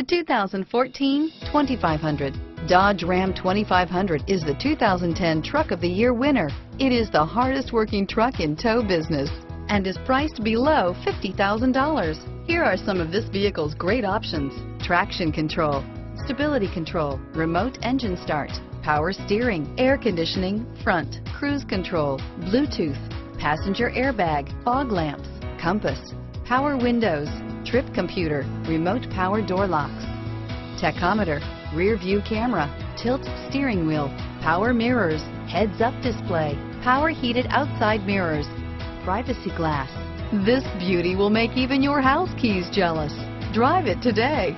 The 2014 2500. Dodge Ram 2500 is the 2010 Truck of the Year winner. It is the hardest working truck in tow business and is priced below $50,000. Here are some of this vehicle's great options: traction control, stability control, remote engine start, power steering, air conditioning, front, cruise control, Bluetooth, passenger airbag, fog lamps, compass, power windows, trip computer, remote power door locks, tachometer, rear view camera, tilt steering wheel, power mirrors, heads-up display, power heated outside mirrors, privacy glass. This beauty will make even your house keys jealous. Drive it today.